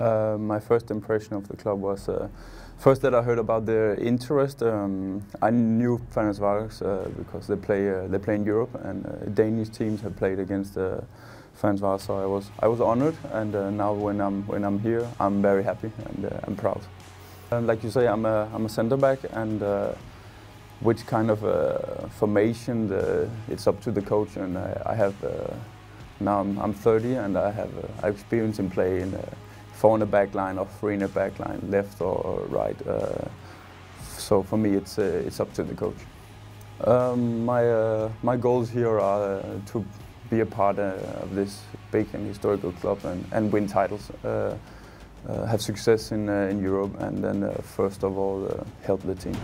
My first impression of the club was first that I heard about their interest. I knew Ferencváros because they play in Europe, and Danish teams have played against Ferencváros. So I was honored, and now when I'm here, I'm very happy and I'm proud. And like you say, I'm a centre back, and which kind of formation, it's up to the coach. And I have now I'm 30, and I have experience in playing. Four in the back line or three in the back line, left or right. So for me, it's up to the coach. My goals here are to be a part of this big and historical club and win titles, have success in Europe, and then first of all help the team.